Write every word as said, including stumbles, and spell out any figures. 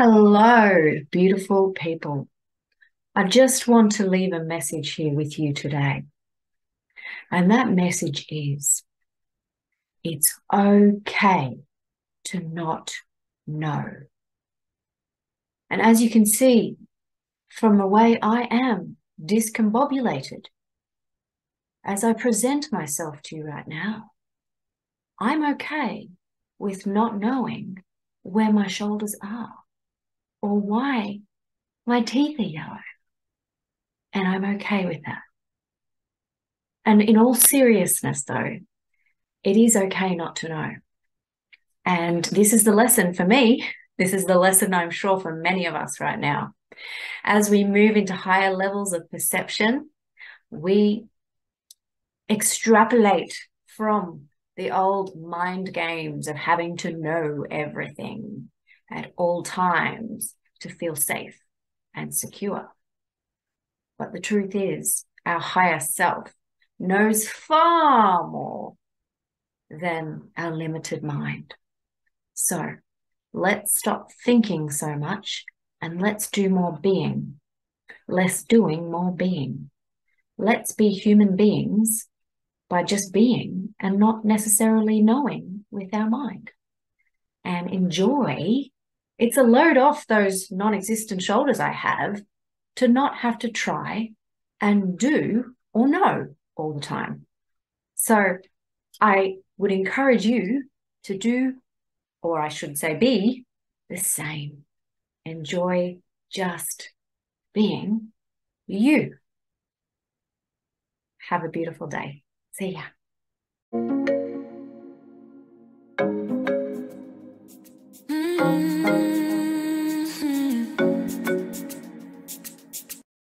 Hello, beautiful people. I just want to leave a message here with you today. And that message is, it's okay to not know. And as you can see from the way I am discombobulated, as I present myself to you right now, I'm okay with not knowing where my shoulders are, or why my teeth are yellow. And I'm okay with that. And in all seriousness, though, it is okay not to know. And this is the lesson for me. This is the lesson I'm sure for many of us right now. As we move into higher levels of perception, we extrapolate from the old mind games of having to know everything at all times to feel safe and secure. But the truth is, our higher self knows far more than our limited mind. So let's stop thinking so much and let's do more being. Less doing, more being. Let's be human beings by just being and not necessarily knowing with our mind. And enjoy. It's a load off those non-existent shoulders I have to not have to try and do or know all the time. So I would encourage you to do, or I should say be, the same. Enjoy just being you. Have a beautiful day. See ya.